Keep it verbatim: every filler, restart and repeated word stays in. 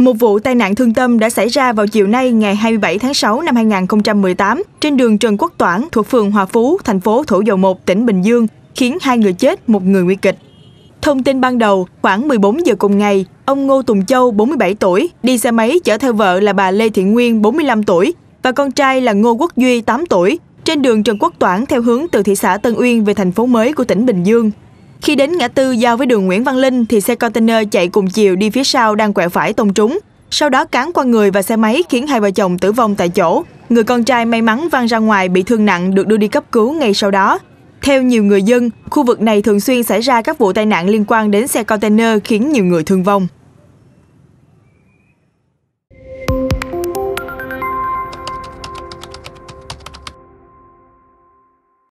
Một vụ tai nạn thương tâm đã xảy ra vào chiều nay ngày hai mươi bảy tháng sáu năm hai nghìn không trăm mười tám trên đường Trần Quốc Toản thuộc phường Hòa Phú, thành phố Thủ Dầu Một, tỉnh Bình Dương, khiến hai người chết, một người nguy kịch. Thông tin ban đầu, khoảng mười bốn giờ cùng ngày, ông Ngô Tùng Châu, bốn mươi bảy tuổi, đi xe máy chở theo vợ là bà Lê Thị Nguyên, bốn mươi lăm tuổi, và con trai là Ngô Quốc Duy, tám tuổi, trên đường Trần Quốc Toản theo hướng từ thị xã Tân Uyên về thành phố mới của tỉnh Bình Dương. Khi đến ngã tư giao với đường Nguyễn Văn Linh thì xe container chạy cùng chiều đi phía sau đang quẹo phải tông trúng. Sau đó cán qua người và xe máy khiến hai vợ chồng tử vong tại chỗ. Người con trai may mắn văng ra ngoài bị thương nặng được đưa đi cấp cứu ngay sau đó. Theo nhiều người dân, khu vực này thường xuyên xảy ra các vụ tai nạn liên quan đến xe container khiến nhiều người thương vong.